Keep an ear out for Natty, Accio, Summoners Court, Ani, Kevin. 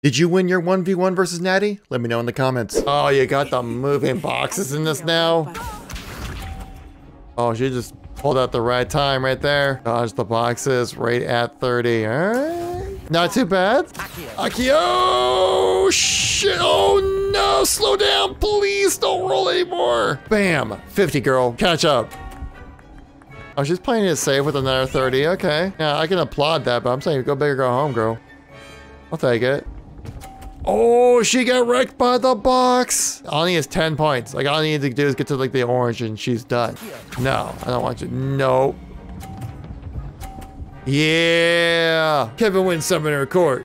Did you win your 1v1 versus Natty? Let me know in the comments. Oh, you got the moving boxes in this now? Oh, she just pulled out the right time right there. Dodge the boxes right at 30. All right. Not too bad. Accio! Shit! Oh no! Slow down, please! Don't roll anymore! Bam! 50, girl. Catch up. Oh, she's playing it safe with another 30. Okay. Yeah, I can applaud that, but I'm saying go big or go home, girl. I'll take it. Oh, she got wrecked by the box. Ani is 10 points. Like, all I need to do is get to, like, the orange and she's done. No, I don't want you. No. Yeah. Kevin wins Summoner Court.